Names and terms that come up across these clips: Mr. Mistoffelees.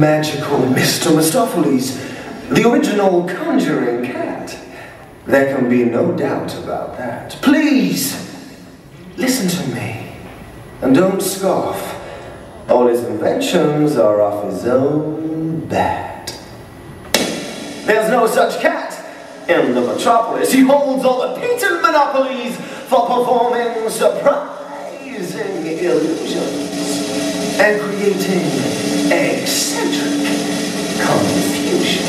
magical Mr. Mistoffelees, the original conjuring cat. There can be no doubt about that. Please, listen to me, and don't scoff. All his inventions are of his own bat. There's no such cat in the metropolis. He holds all the patent monopolies for performing surprising illusions and creating eccentric confusion.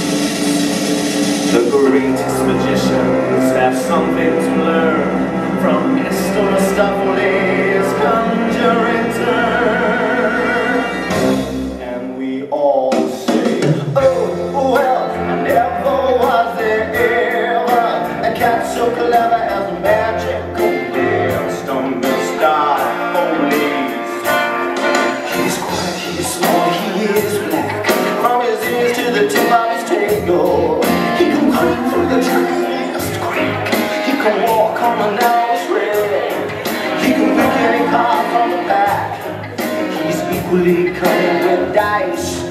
The greatest magicians have something to learn from Mr. Mistoffelees' conjuring turn. And we all say, oh, well, never was there ever a cat so clever as a magical Mr. Mistoffelees. He's quiet, he's small, he is black, from his ears to the tip of his tail. He can climb through the tiniest creek. He can walk on the narrowest railing. He can pick any card from the pack. He's equally cunning with dice.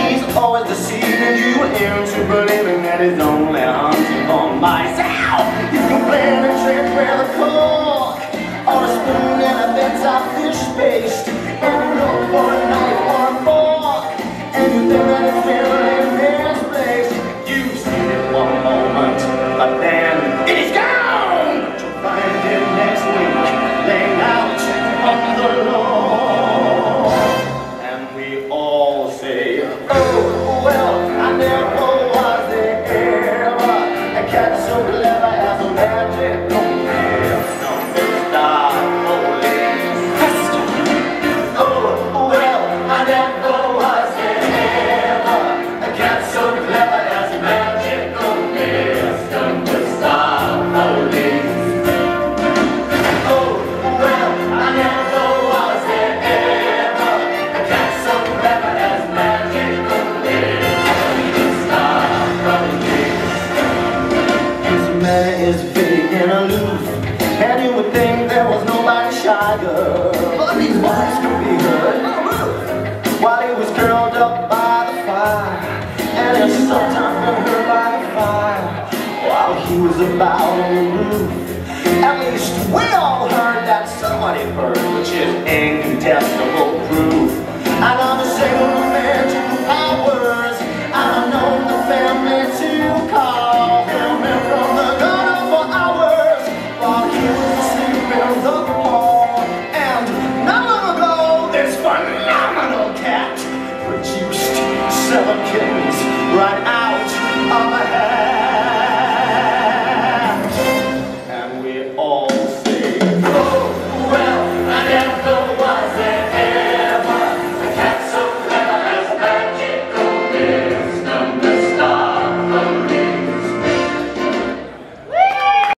He's always deceiving you into believing that he's only hunting for mice. You can play the trick with a cork or a spoon and a bit of fish paste, and you look for a knife or a fork, and you think that it's really in this place. You've seen it one moment, but then it is gone. But you'll find him next week, laying out on the lawn. And we all say, oh, well, I never was there ever a cat so clever as a magic. Is big and aloof, and you would think there was nobody shy girl, but his voice could be heard while he was curled up by the fire, and he sometimes been hurt by the fire while he was about on the roof. At least we all heard that somebody heard, which is incontestable proof. And I'm a single man to powers, and I've known the family to call him from the right.